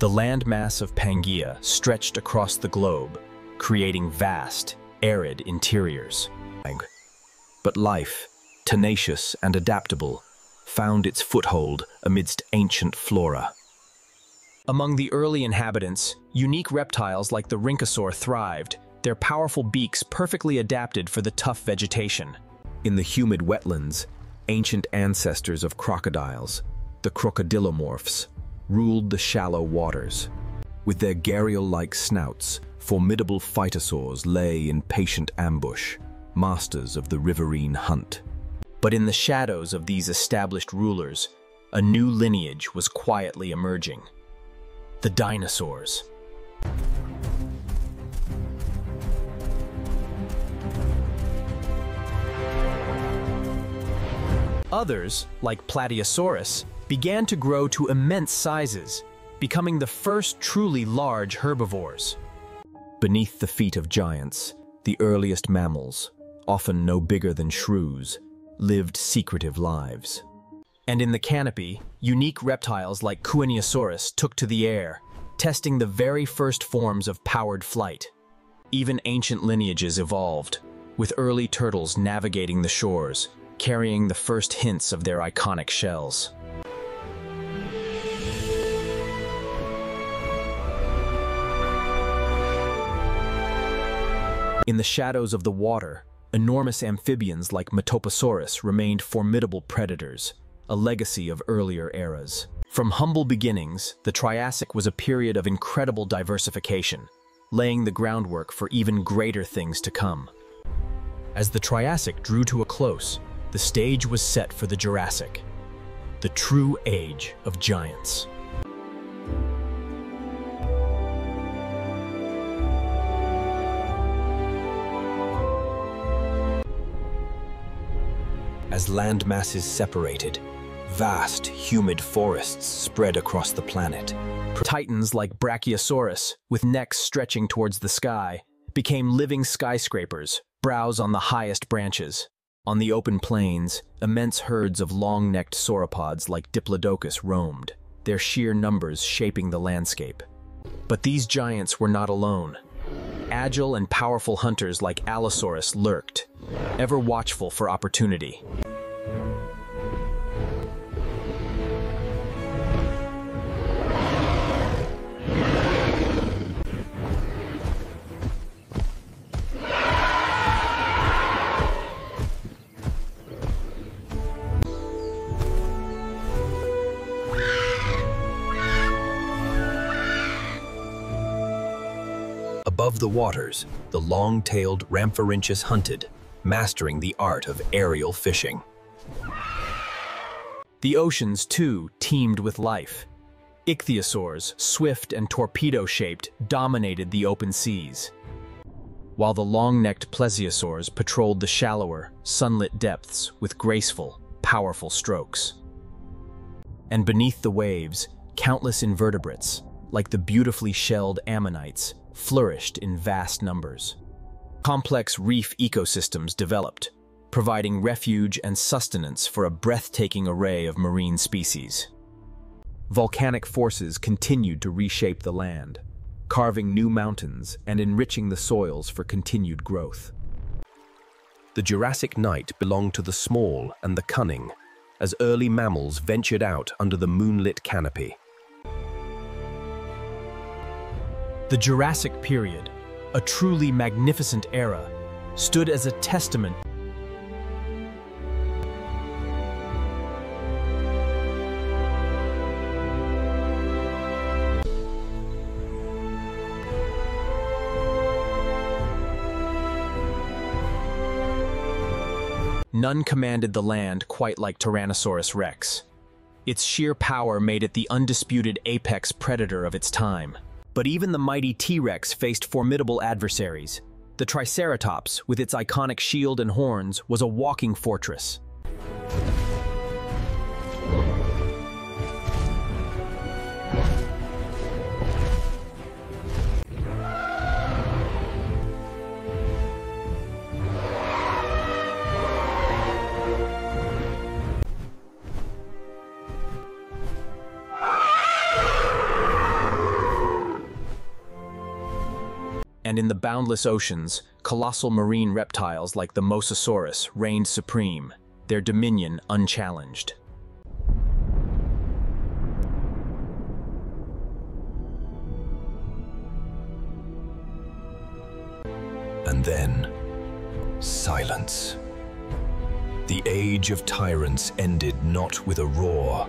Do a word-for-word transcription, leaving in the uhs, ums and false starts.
The landmass of Pangaea stretched across the globe, creating vast, arid interiors. But life, tenacious and adaptable, found its foothold amidst ancient flora. Among the early inhabitants, unique reptiles like the Rhynchosaur thrived, their powerful beaks perfectly adapted for the tough vegetation. In the humid wetlands, ancient ancestors of crocodiles, the crocodylomorphs, ruled the shallow waters. With their gharial-like snouts, formidable phytosaurs lay in patient ambush, masters of the riverine hunt. But in the shadows of these established rulers, a new lineage was quietly emerging. The dinosaurs. Others, like Plateosaurus, began to grow to immense sizes, becoming the first truly large herbivores. Beneath the feet of giants, the earliest mammals, often no bigger than shrews, lived secretive lives. And in the canopy, unique reptiles like Coelurosaurus took to the air, testing the very first forms of powered flight. Even ancient lineages evolved, with early turtles navigating the shores, carrying the first hints of their iconic shells. In the shadows of the water, enormous amphibians like Metoposaurus remained formidable predators, a legacy of earlier eras. From humble beginnings, the Triassic was a period of incredible diversification, laying the groundwork for even greater things to come. As the Triassic drew to a close, the stage was set for the Jurassic, the true age of giants. As landmasses separated, vast, humid forests spread across the planet. Titans like Brachiosaurus, with necks stretching towards the sky, became living skyscrapers, browse on the highest branches. On the open plains, immense herds of long-necked sauropods like Diplodocus roamed, their sheer numbers shaping the landscape. But these giants were not alone. Agile and powerful hunters like Allosaurus lurked, ever watchful for opportunity. Above the waters, the long-tailed Rhamphorhynchus hunted, mastering the art of aerial fishing. The oceans, too, teemed with life. Ichthyosaurs, swift and torpedo-shaped, dominated the open seas, while the long-necked plesiosaurs patrolled the shallower, sunlit depths with graceful, powerful strokes. And beneath the waves, countless invertebrates, like the beautifully shelled ammonites, flourished in vast numbers. Complex reef ecosystems developed, providing refuge and sustenance for a breathtaking array of marine species. Volcanic forces continued to reshape the land, carving new mountains and enriching the soils for continued growth. The Jurassic night belonged to the small and the cunning, as early mammals ventured out under the moonlit canopy. The Jurassic period, a truly magnificent era, stood as a testament None commanded the land quite like Tyrannosaurus Rex. Its sheer power made it the undisputed apex predator of its time. But even the mighty T-Rex faced formidable adversaries. The Triceratops, with its iconic shield and horns, was a walking fortress. and in the boundless oceans, colossal marine reptiles like the Mosasaurus reigned supreme, their dominion unchallenged. And then, silence. The age of tyrants ended not with a roar,